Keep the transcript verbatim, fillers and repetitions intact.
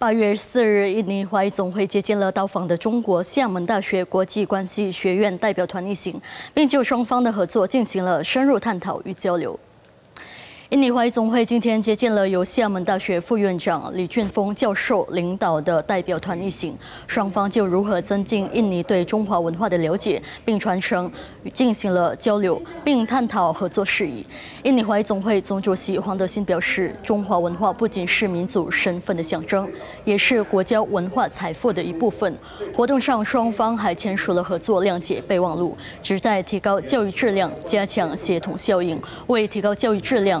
八月四日，印尼华语总会接见了到访的中国厦门大学国际关系学院代表团一行，并就双方的合作进行了深入探讨与交流。 印尼华语总会今天接见了由厦门大学副院长李俊峰教授领导的代表团一行，双方就如何增进印尼对中华文化的了解并传承进行了交流，并探讨合作事宜。印尼华语总会总主席黄德新表示，中华文化不仅是民族身份的象征，也是国家文化财富的一部分。活动上，双方还签署了合作谅解备忘录，旨在提高教育质量，加强协同效应，为提高教育质量。